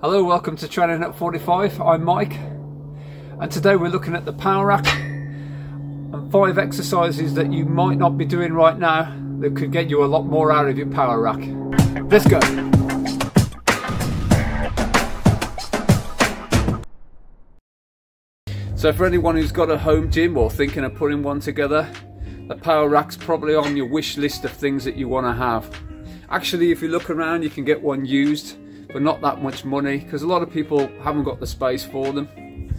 Hello, welcome to Training at 45. I'm Mike, and today we're looking at the power rack and 5 exercises that you might not be doing right now that could get you a lot more out of your power rack. Let's go. So for anyone who's got a home gym or thinking of putting one together, the power rack's probably on your wish list of things that you want to have. Actually, if you look around, you can get one used for not that much money because a lot of people haven't got the space for them.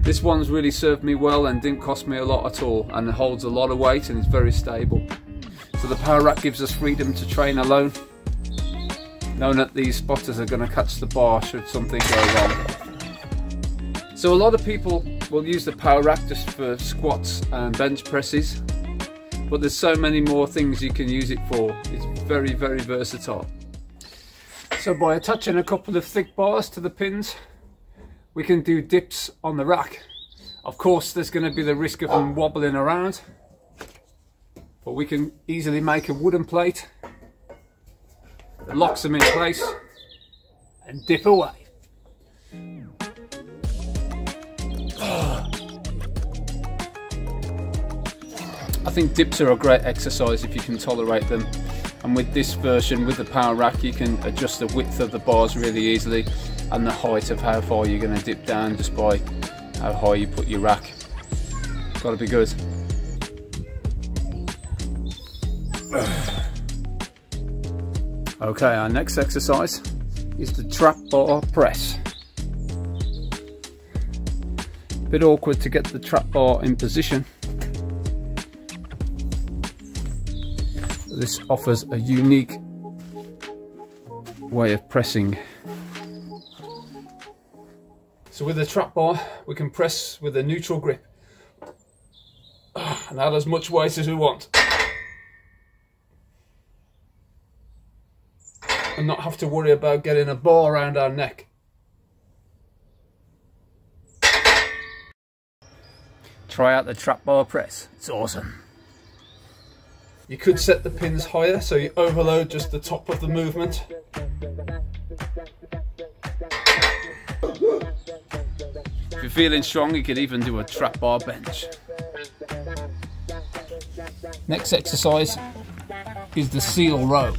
This one's really served me well and didn't cost me a lot at all, and it holds a lot of weight and is very stable. So the power rack gives us freedom to train alone, knowing that these spotters are going to catch the bar should something go wrong. So a lot of people will use the power rack just for squats and bench presses, but there's so many more things you can use it for. It's very, very versatile. So by attaching a couple of thick bars to the pins, we can do dips on the rack. Of course, there's going to be the risk of them wobbling around, but we can easily make a wooden plate that locks them in place and dip away. I think dips are a great exercise if you can tolerate them. And with this version, with the power rack, you can adjust the width of the bars really easily and the height of how far you're going to dip down just by how high you put your rack. Got to be good. Okay, our next exercise is the trap bar press. A bit awkward to get the trap bar in position. This offers a unique way of pressing. So with the trap bar, we can press with a neutral grip and add as much weight as we want and not have to worry about getting a bar around our neck. Try out the trap bar press, it's awesome. You could set the pins higher so you overload just the top of the movement. If you're feeling strong, you could even do a trap bar bench. Next exercise is the seal row.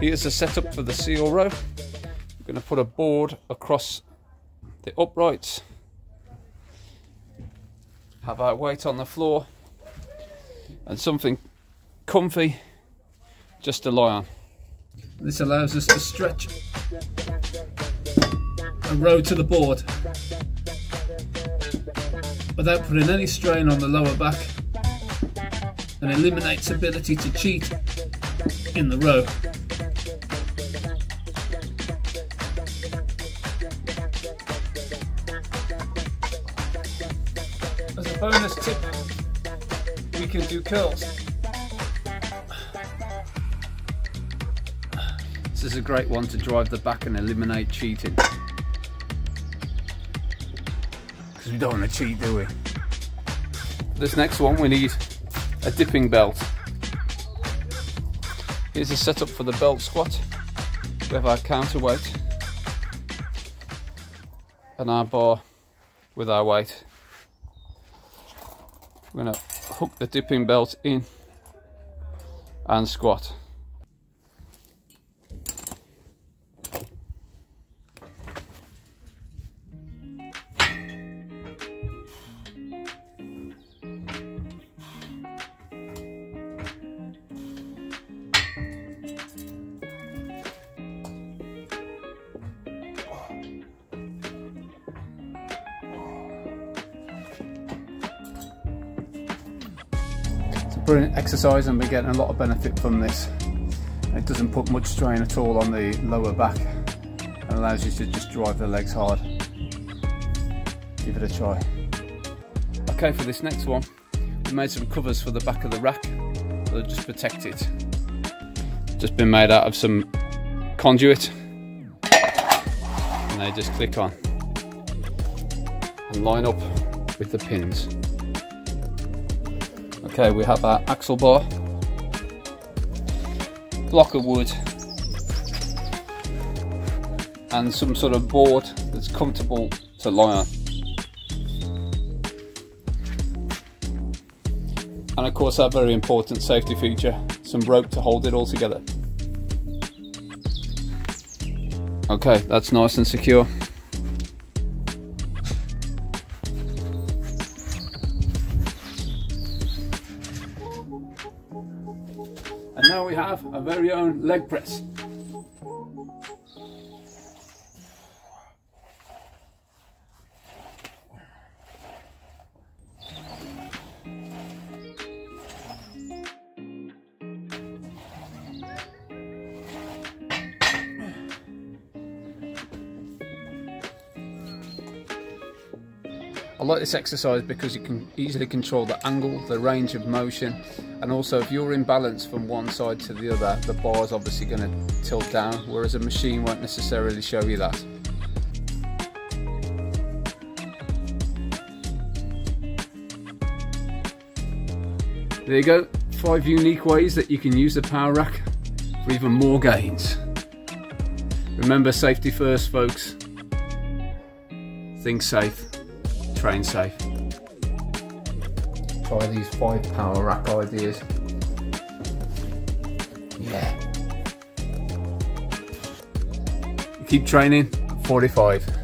Here's the setup for the seal row. I'm going to put a board across the uprights, have our weight on the floor, and something comfy just to lie on. This allows us to stretch and row to the board without putting any strain on the lower back, and eliminates ability to cheat in the row. As a bonus tip, we can do curls. This is a great one to drive the back and eliminate cheating, because we don't want to cheat, do we? This next one, we need a dipping belt. Here's the setup for the belt squat. We have our counterweight and our bar with our weight. We're going to hook the dipping belt in and squat. Brilliant exercise, and we're getting a lot of benefit from this. It doesn't put much strain at all on the lower back and allows you to just drive the legs hard. Give it a try. Okay, for this next one, we made some covers for the back of the rack that'll just protect it. Just been made out of some conduit, and they just click on and line up with the pins. Okay, we have our axle bar, block of wood, and some sort of board that's comfortable to lie on. And of course, that very important safety feature, some rope to hold it all together. Okay, that's nice and secure. And now we have our very own leg press. I like this exercise because you can easily control the angle, the range of motion, and also if you're in balance from one side to the other, the bar is obviously going to tilt down, whereas a machine won't necessarily show you that. There you go, 5 unique ways that you can use the power rack for even more gains. Remember, safety first, folks. Think safe. Train safe. Try these 5 power rack ideas. Yeah. Keep training at 45.